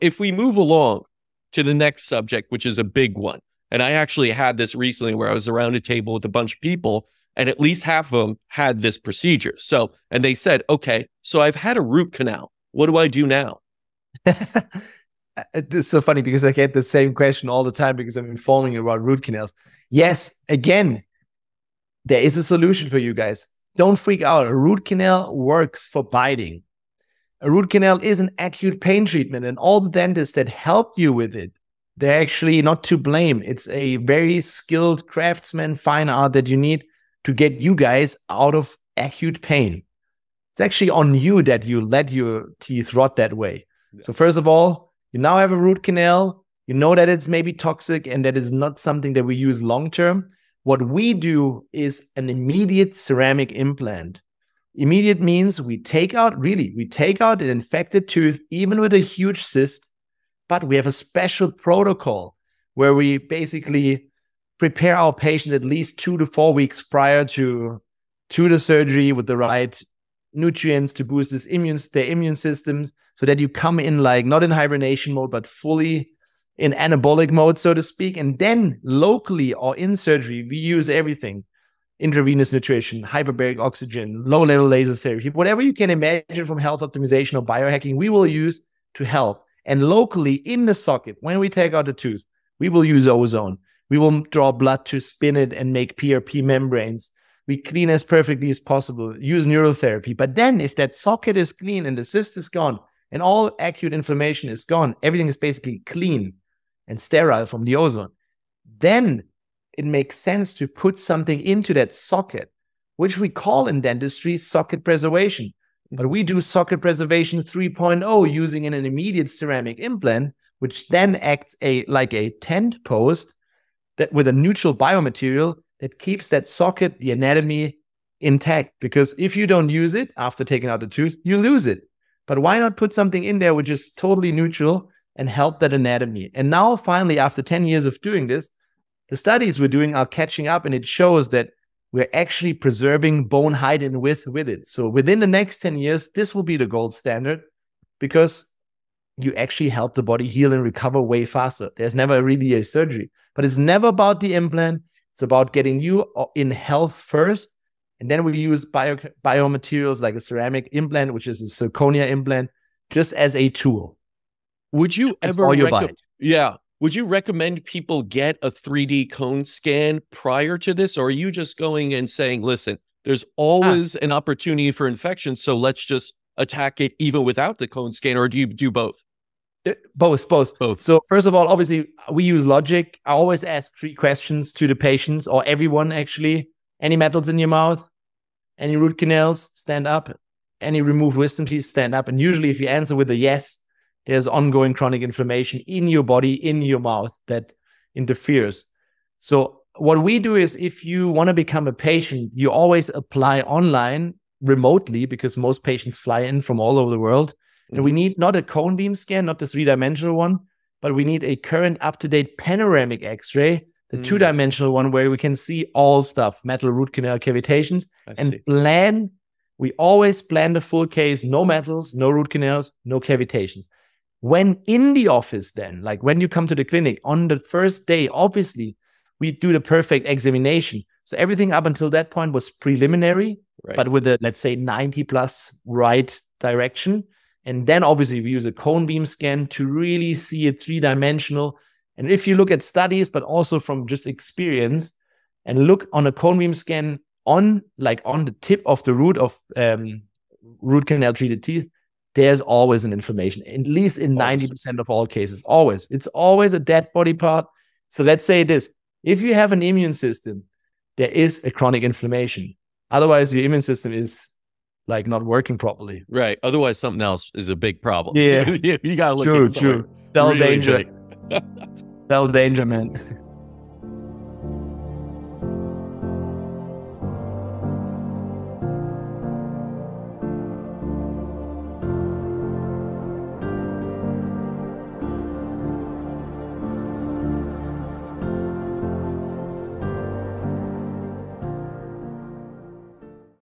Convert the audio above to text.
If we move along to the next subject, which is a big one, and I actually had this recently where I was around a table with a bunch of people, and at least half of them had this procedure. So, and they said, okay, so I've had a root canal. What do I do now? It's so funny because I get the same question all the time because I've been following about root canals. Yes, again, there is a solution for you guys. Don't freak out. A root canal works for biting. A root canal is an acute pain treatment, and all the dentists that help you with it, they're actually not to blame. It's a very skilled craftsman, fine art that you need to get you guys out of acute pain. It's actually on you that you let your teeth rot that way. Yeah. So first of all, you now have a root canal. You know that it's maybe toxic and that is not something that we use long-term. What we do is an immediate ceramic implant. Immediate means we take out an infected tooth, even with a huge cyst, but we have a special protocol where we basically prepare our patient at least 2 to 4 weeks prior to the surgery with the right nutrients to boost their immune systems, so that you come in like not in hibernation mode, but fully in anabolic mode, so to speak. And then locally or in surgery, we use everything. Intravenous nutrition, hyperbaric oxygen, low-level laser therapy, whatever you can imagine from health optimization or biohacking, we will use to help. And locally in the socket, when we take out the tooth, we will use ozone. We will draw blood to spin it and make PRP membranes. We clean as perfectly as possible, use neurotherapy. But then if that socket is clean and the cyst is gone and all acute inflammation is gone, everything is basically clean and sterile from the ozone, then it makes sense to put something into that socket, which we call in dentistry socket preservation. But we do socket preservation 3.0 using an immediate ceramic implant, which then acts like a tent post that with a neutral biomaterial that keeps that socket, the anatomy, intact. Because if you don't use it after taking out the tooth, you lose it. But why not put something in there which is totally neutral and help that anatomy? And now finally, after 10 years of doing this, the studies we're doing are catching up, and it shows that we're actually preserving bone height and width with it. So within the next 10 years, this will be the gold standard because you actually help the body heal and recover way faster. There's never really a surgery, but it's never about the implant. It's about getting you in health first, and then we use biomaterials like a ceramic implant, which is a zirconia implant, just as a tool. Would you Would you recommend people get a 3D cone scan prior to this? Or are you just going and saying, listen, there's always an opportunity for infection, so let's just attack it even without the cone scan? Or do you do both? Both. So first of all, obviously, we use logic. I always ask 3 questions to the patients or everyone, actually. Any metals in your mouth? Any root canals? Stand up. Any removed wisdom teeth? Stand up. And usually if you answer with a yes, there's ongoing chronic inflammation in your body, in your mouth that interferes. So what we do is if you want to become a patient, you always apply online remotely because most patients fly in from all over the world. And we need not a cone beam scan, not the 3-dimensional one, but we need a current up-to-date panoramic X-ray, the 2-dimensional one where we can see all stuff, metal, root canal, cavitations, and plan. We always plan the full case, no metals, no root canals, no cavitations. When in the office then, like when you come to the clinic on the first day, obviously we do the perfect examination. So everything up until that point was preliminary, but with a, let's say 90+ right direction. And then obviously we use a cone beam scan to really see it 3-dimensional. And if you look at studies, but also from just experience and look on a cone beam scan on the tip of the root of root canal treated teeth, there's always an inflammation, at least in 90% of all cases, always. It's always a dead body part. So let's say this. If you have an immune system, there is a chronic inflammation. Otherwise, your immune system is like not working properly. Right. Otherwise, something else is a big problem. Yeah. You got to look at it. True. Cell danger. Cell danger, man.